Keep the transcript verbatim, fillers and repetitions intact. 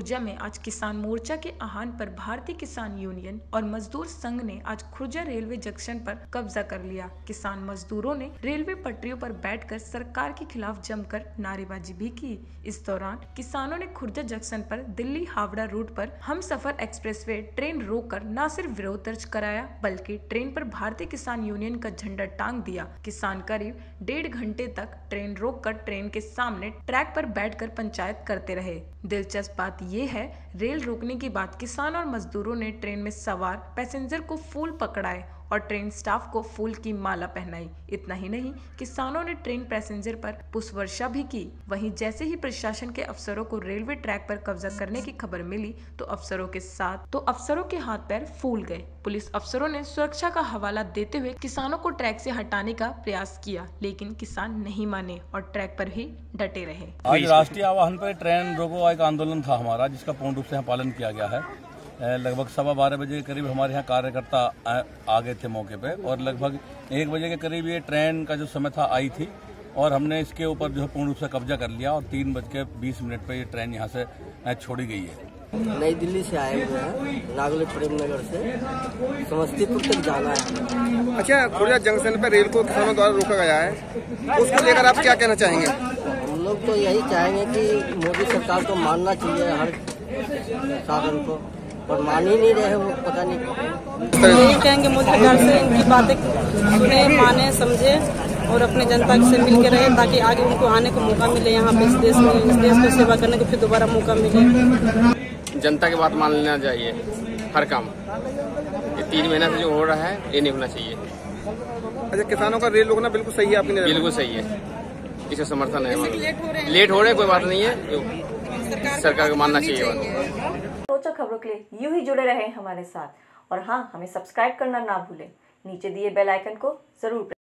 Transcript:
खुर्जा में आज किसान मोर्चा के आह्वान पर भारतीय किसान यूनियन और मजदूर संघ ने आज खुर्जा रेलवे जंक्शन पर कब्जा कर लिया। किसान मजदूरों ने रेलवे पटरियों पर बैठकर सरकार के खिलाफ जमकर नारेबाजी भी की। इस दौरान किसानों ने खुर्जा जंक्शन पर दिल्ली हावड़ा रूट पर हमसफर एक्सप्रेस वे ट्रेन रोककर न सिर्फ विरोध दर्ज कराया बल्कि ट्रेन पर भारतीय किसान यूनियन का झंडा टांग दिया। किसान करीब डेढ़ घंटे तक ट्रेन रोककर ट्रेन के सामने ट्रैक पर बैठकर पंचायत करते रहे। दिलचस्प बात ये है, रेल रोकने के बाद किसान और मजदूरों ने ट्रेन में सवार पैसेंजर को फूल पकड़ाए और ट्रेन स्टाफ को फूल की माला पहनाई। इतना ही नहीं, किसानों ने ट्रेन पैसेंजर पर पुष्पवर्षा भी की। वहीं जैसे ही प्रशासन के अफसरों को रेलवे ट्रैक पर कब्जा करने की खबर मिली तो अफसरों के साथ तो अफसरों के हाथ पैर फूल गए। पुलिस अफसरों ने सुरक्षा का हवाला देते हुए किसानों को ट्रैक से हटाने का प्रयास किया, लेकिन किसान नहीं माने और ट्रैक पर ही डटे रहे। आज राष्ट्रीय आह्वान पर ट्रेन रोको एक आंदोलन था हमारा, जिसका पूर्ण रूप से यहाँ पालन किया गया है। लगभग सवा बारह बजे के करीब हमारे यहाँ कार्यकर्ता आ गए थे मौके पे, और लगभग एक बजे के करीब ये ट्रेन का जो समय था आई थी और हमने इसके ऊपर जो है पूर्ण रूप से कब्जा कर लिया और तीन बज के बीस मिनट पर ये ट्रेन यहाँ से छोड़ी गई है। नई दिल्ली से आए हुए हैं, नागले प्रेम नगर से समस्तीपुर तक जाना है। अच्छा, खुर्जा जंक्शन पर रेल को किसानों द्वारा रोका गया है, उसको लेकर आप क्या कहना चाहेंगे? हम लोग तो यही चाहेंगे कि मोदी सरकार को मानना चाहिए हर साधन को, और मान ही नहीं रहे वो, पता नहीं। यही कहेंगे मोदी सरकार से इनकी बातें सुने, माने, समझे और अपने जनता से मिल के रहे, ताकि आगे उनको आने को मौका मिले यहाँ पे, इस देश में, इस देश को सेवा करने को फिर दोबारा मौका मिले। जनता की बात मान लेना चाहिए हर काम, ये तीन महीना से जो हो रहा है ये नहीं होना चाहिए। अच्छा, किसानों का रेल रोकना बिल्कुल सही है आपकी नजर? बिल्कुल सही है, इसे समर्थन है। लेट हो रहे कोई बात नहीं है, सरकार को मानना चाहिए। रोचक खबरों के लिए यूं ही जुड़े रहें हमारे साथ, और हाँ, हमें सब्सक्राइब करना ना भूलें। नीचे दिए बेल आइकन को जरूर